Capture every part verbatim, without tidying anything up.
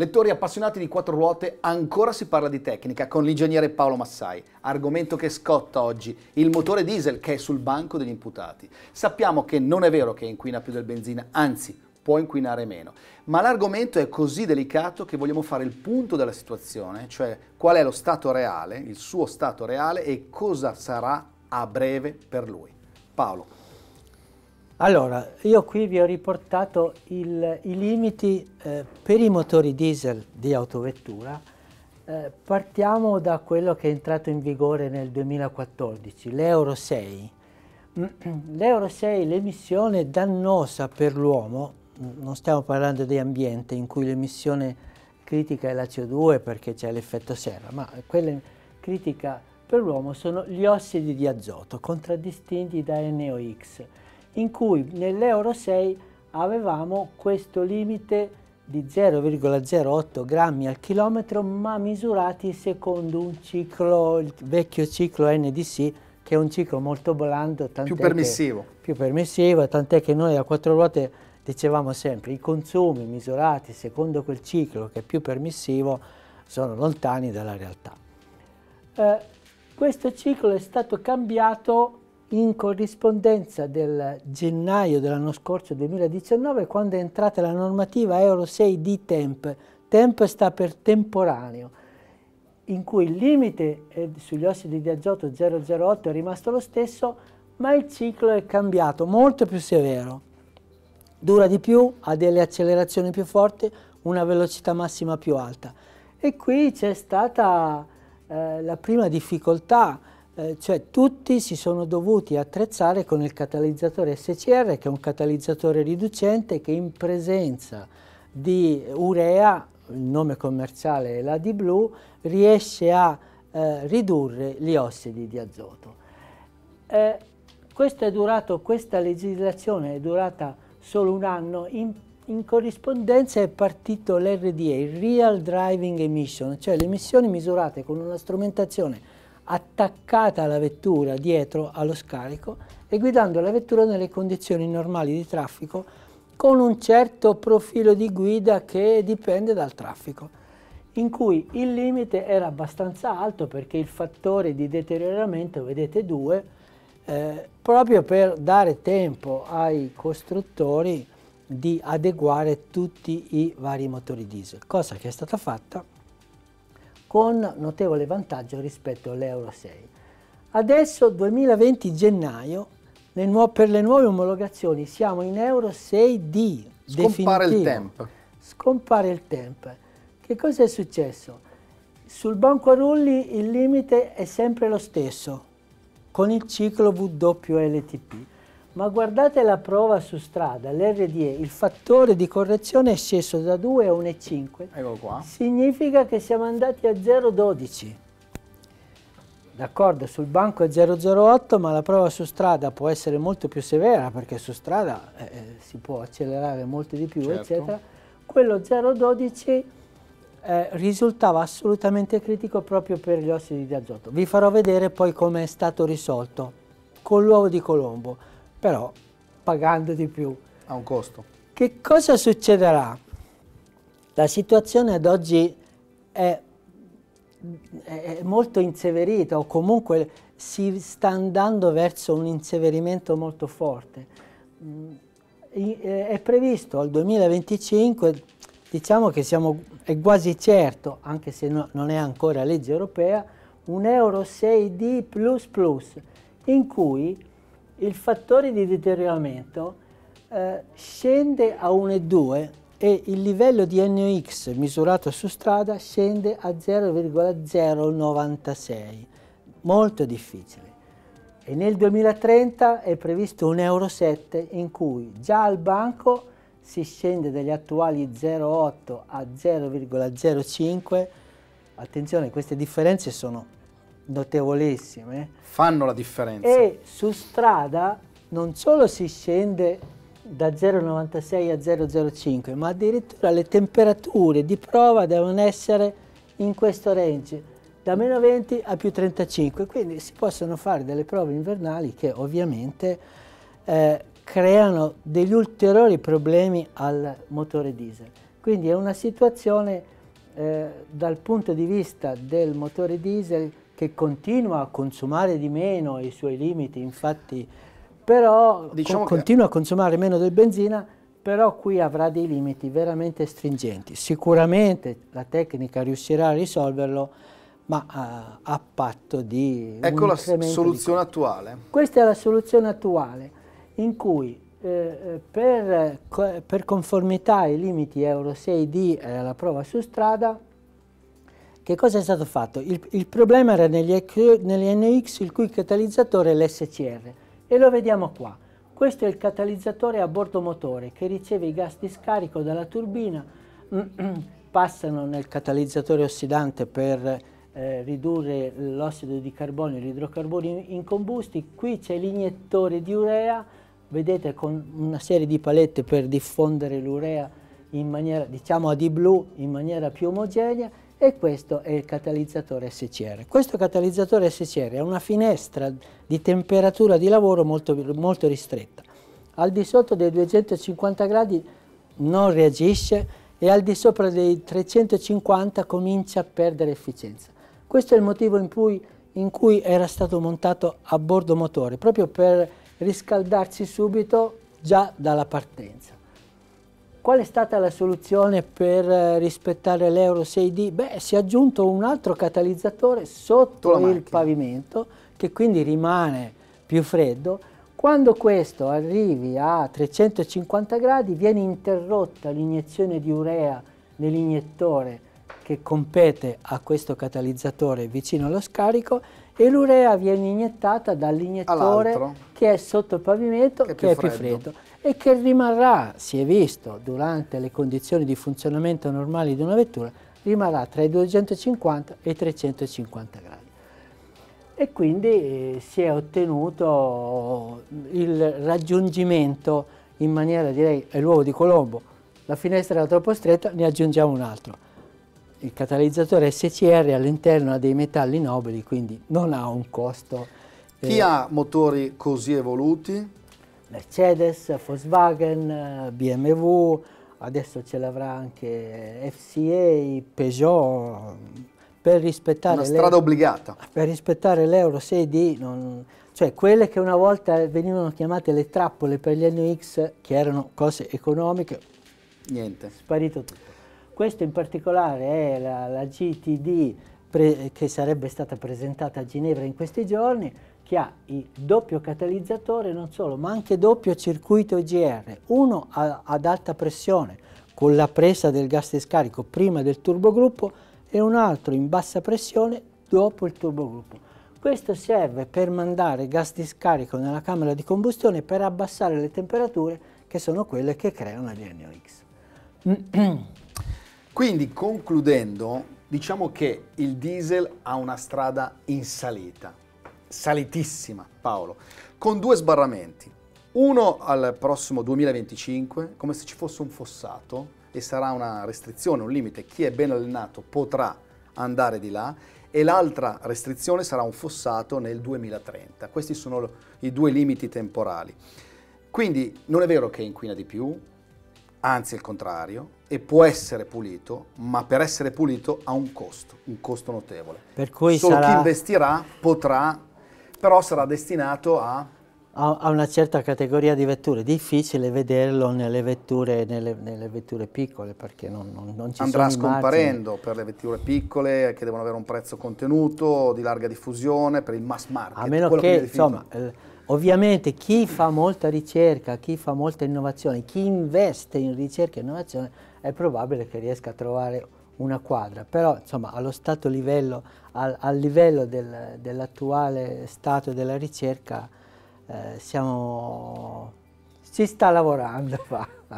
Lettori appassionati di quattro ruote, ancora si parla di tecnica con l'ingegnere Paolo Massai. Argomento che scotta oggi, il motore diesel che è sul banco degli imputati. Sappiamo che non è vero che inquina più del benzina, anzi può inquinare meno. Ma l'argomento è così delicato che vogliamo fare il punto della situazione, cioè qual è lo stato reale, il suo stato reale e cosa sarà a breve per lui. Paolo. Allora, io qui vi ho riportato il, i limiti eh, per i motori diesel di autovettura. Eh, partiamo da quello che è entrato in vigore nel duemilaquattordici, l'Euro sei. L'Euro sei, l'emissione dannosa per l'uomo, non stiamo parlando di ambiente in cui l'emissione critica è la C O due perché c'è l'effetto serra, ma quella critica per l'uomo sono gli ossidi di azoto contraddistinti da N O X. In cui nell'Euro sei avevamo questo limite di zero virgola zero otto grammi al chilometro, ma misurati secondo un ciclo, il vecchio ciclo N D C, che è un ciclo molto blando, più permissivo. Che, più permissivo, tant'è che noi a quattro ruote dicevamo sempre i consumi misurati secondo quel ciclo che è più permissivo sono lontani dalla realtà. Eh, questo ciclo è stato cambiato in corrispondenza del gennaio dell'anno scorso duemiladiciannove, quando è entrata la normativa Euro sei D TEMP. TEMP sta per temporaneo, in cui il limite sugli ossidi di azoto zero virgola zero otto è rimasto lo stesso, ma il ciclo è cambiato, molto più severo. Dura di più, ha delle accelerazioni più forti, una velocità massima più alta. E qui c'è stata eh, la prima difficoltà. Cioè tutti si sono dovuti attrezzare con il catalizzatore S C R, che è un catalizzatore riducente che in presenza di urea, il nome commerciale è l'AdBlue, riesce a eh, ridurre gli ossidi di azoto. Eh, questo è durato, questa legislazione è durata solo un anno, in, in corrispondenza è partito l'R D E, il Real Driving Emission, cioè le emissioni misurate con una strumentazione attaccata alla vettura dietro allo scarico e guidando la vettura nelle condizioni normali di traffico con un certo profilo di guida che dipende dal traffico, in cui il limite era abbastanza alto perché il fattore di deterioramento, vedete due, eh, proprio per dare tempo ai costruttori di adeguare tutti i vari motori diesel, cosa che è stata fatta con notevole vantaggio rispetto all'Euro sei. Adesso, duemilaventi gennaio, le per le nuove omologazioni siamo in Euro sei D. Scompare definitivo. Il tempo. Scompare il tempo. Che cosa è successo? Sul banco a rulli il limite è sempre lo stesso, con il ciclo W L T P. Ma guardate la prova su strada, l'R D E, il fattore di correzione è sceso da due a uno virgola cinque. Ecco qua. Significa che siamo andati a zero virgola dodici. D'accordo, sul banco è zero virgola zero otto, ma la prova su strada può essere molto più severa, perché su strada eh, si può accelerare molto di più, certo. Eccetera. Quello zero virgola dodici eh, risultava assolutamente critico proprio per gli ossidi di azoto. Vi farò vedere poi come è stato risolto, con l'uovo di Colombo. Però pagando di più. Ha un costo. Che cosa succederà? La situazione ad oggi è, è molto inseverita, o comunque si sta andando verso un inseverimento molto forte. È previsto al duemilaventicinque, diciamo che siamo, è quasi certo, anche se no, non è ancora legge europea, un Euro sei D plus plus, in cui il fattore di deterioramento eh, scende a uno virgola due e il livello di N O X misurato su strada scende a zero virgola zero novantasei, molto difficile. E nel duemilatrenta è previsto un Euro sette in cui già al banco si scende dagli attuali zero virgola otto a zero virgola zero cinque. Attenzione, queste differenze sono notevolissime. Fanno la differenza. E su strada non solo si scende da zero virgola novantasei a zero virgola zero cinque, ma addirittura le temperature di prova devono essere in questo range, da meno venti a più trentacinque, quindi si possono fare delle prove invernali che ovviamente eh, creano degli ulteriori problemi al motore diesel. Quindi è una situazione eh, dal punto di vista del motore diesel che continua a consumare di meno i suoi limiti, infatti, però diciamo con, continua a consumare meno del benzina, però qui avrà dei limiti veramente stringenti. Sicuramente la tecnica riuscirà a risolverlo, ma a, a patto di... Ecco la soluzione attuale. Questa è la soluzione attuale, in cui eh, per, per conformità ai limiti Euro sei D e alla prova su strada, che cosa è stato fatto? Il, il problema era negli, negli N X, il cui catalizzatore è l'S C R, e lo vediamo qua. Questo è il catalizzatore a bordo motore che riceve i gas di scarico dalla turbina, passano nel catalizzatore ossidante per eh, ridurre l'ossido di carbonio e gli idrocarburi incombusti. Qui c'è l'iniettore di urea, vedete, con una serie di palette per diffondere l'urea in maniera, diciamo, AdBlue, in maniera più omogenea. E questo è il catalizzatore S C R. Questo catalizzatore S C R ha una finestra di temperatura di lavoro molto, molto ristretta. Al di sotto dei duecentocinquanta gradi non reagisce e al di sopra dei trecentocinquanta comincia a perdere efficienza. Questo è il motivo in cui, in cui era stato montato a bordo motore, proprio per riscaldarsi subito già dalla partenza. Qual è stata la soluzione per rispettare l'Euro sei D? Beh, si è aggiunto un altro catalizzatore sotto il pavimento, che quindi rimane più freddo. Quando questo arrivi a trecentocinquanta gradi viene interrotta l'iniezione di urea nell'iniettore che compete a questo catalizzatore vicino allo scarico, e l'urea viene iniettata dall'iniettore che è sotto il pavimento, che è più, che è più freddo. freddo. E che rimarrà, si è visto, durante le condizioni di funzionamento normali di una vettura, rimarrà tra i duecentocinquanta e i trecentocinquanta gradi. E quindi eh, si è ottenuto il raggiungimento in maniera, direi, è l'uovo di Colombo. La finestra era troppo stretta, ne aggiungiamo un altro. Il catalizzatore S C R all'interno ha dei metalli nobili, quindi non ha un costo. Eh. Chi ha motori così evoluti? Mercedes, Volkswagen, B M W, adesso ce l'avrà anche F C A, Peugeot, per rispettare... Una strada obbligata. Per rispettare l'Euro sei D, non, cioè quelle che una volta venivano chiamate le trappole per gli N X, che erano cose economiche, niente, sparito tutto. Questo in particolare è la, la G T D pre, che sarebbe stata presentata a Ginevra in questi giorni, che ha il doppio catalizzatore, non solo, ma anche doppio circuito E G R, uno a, ad alta pressione con la presa del gas di scarico prima del turbogruppo e un altro in bassa pressione dopo il turbogruppo. Questo serve per mandare gas di scarico nella camera di combustione per abbassare le temperature, che sono quelle che creano gli N O X. Quindi, concludendo, diciamo che il diesel ha una strada in salita. Salitissima, Paolo, con due sbarramenti, uno al prossimo duemilaventicinque, come se ci fosse un fossato, e sarà una restrizione, un limite, chi è ben allenato potrà andare di là, e l'altra restrizione sarà un fossato nel duemilatrenta, questi sono i due limiti temporali. Quindi non è vero che inquina di più, anzi il contrario, e può essere pulito, ma per essere pulito ha un costo, un costo notevole. Per cui solo sarà... chi investirà potrà... però sarà destinato a... a una certa categoria di vetture. Difficile vederlo nelle vetture, nelle, nelle vetture piccole, perché non, non, non ci andrà sono scomparendo margini. Per le vetture piccole che devono avere un prezzo contenuto, di larga diffusione, per il mass market. A meno che, che insomma, eh, ovviamente chi fa molta ricerca, chi fa molta innovazione, chi investe in ricerca e innovazione, è probabile che riesca a trovare una quadra, però insomma allo stato livello, al, al livello del, dell'attuale stato della ricerca eh, siamo, si sta lavorando.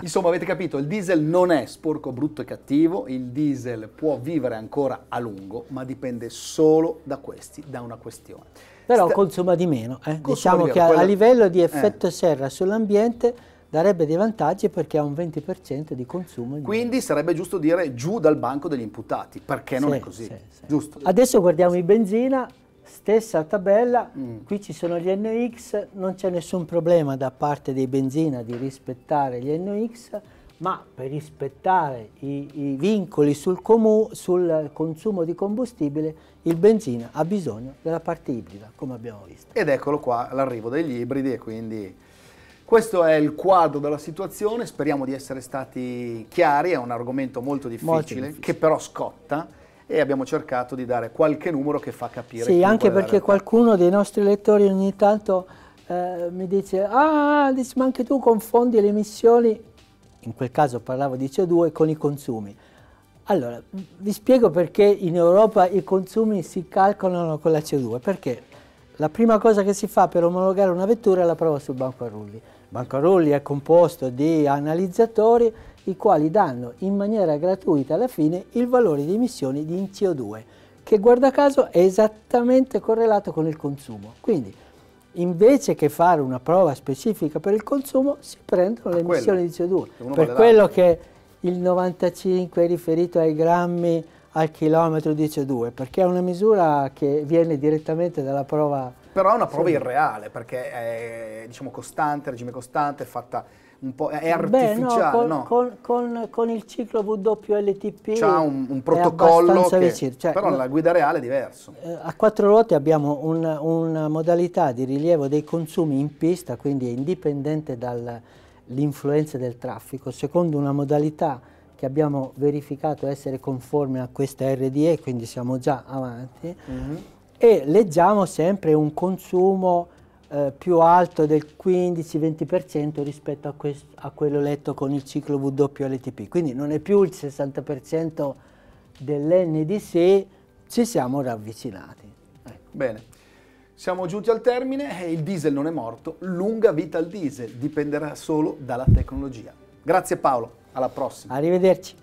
Insomma, avete capito, il diesel non è sporco, brutto e cattivo, il diesel può vivere ancora a lungo, ma dipende solo da questi, da una questione. Però sta... consuma di meno, eh. Diciamo che quella... a livello di effetto eh. serra sull'ambiente darebbe dei vantaggi, perché ha un venti per cento di consumo. Quindi sarebbe giusto dire giù dal banco degli imputati, perché non sì, è così. Sì, sì. Giusto. Adesso guardiamo i benzina, stessa tabella, mm. qui ci sono gli N X, non c'è nessun problema da parte dei benzina di rispettare gli N X, ma per rispettare i, i vincoli sul, sul consumo di combustibile, il benzina ha bisogno della parte ibrida, come abbiamo visto. Ed eccolo qua l'arrivo degli ibridi, e quindi questo è il quadro della situazione. Speriamo di essere stati chiari, è un argomento molto difficile, molto difficile. Che però scotta, e abbiamo cercato di dare qualche numero che fa capire. Sì, anche perché qualcuno dei nostri lettori ogni tanto eh, mi dice: ah, dici, ma anche tu confondi le emissioni. In quel caso parlavo di C O due con i consumi. Allora, vi spiego perché in Europa i consumi si calcolano con la C O due, perché la prima cosa che si fa per omologare una vettura è la prova sul banco a rulli. Il banco a rulli è composto di analizzatori, i quali danno in maniera gratuita alla fine il valore di emissioni di C O due, che guarda caso è esattamente correlato con il consumo. Quindi, invece che fare una prova specifica per il consumo, si prendono le emissioni di C O due. Per quello che il novantacinque è riferito ai grammi al chilometro di C O due, perché è una misura che viene direttamente dalla prova. Però è una prova irreale, perché è, diciamo, costante, regime costante, è fatta un po', è artificiale. Beh, no, con, no. Con, con, con il ciclo W L T P c'è un, un protocollo che, vicino, cioè, però la guida reale è diverso. A quattro ruote abbiamo una, una modalità di rilievo dei consumi in pista, quindi è indipendente dall'influenza del traffico, secondo una modalità che abbiamo verificato essere conforme a questa R D E, quindi siamo già avanti, mm-hmm. e leggiamo sempre un consumo Eh, più alto del quindici venti per cento rispetto a, a quello letto con il ciclo W L T P, quindi non è più il sessanta per cento dell'N D C, ci siamo ravvicinati. Ecco. Bene, siamo giunti al termine, il diesel non è morto, lunga vita al diesel, dipenderà solo dalla tecnologia. Grazie Paolo, alla prossima. Arrivederci.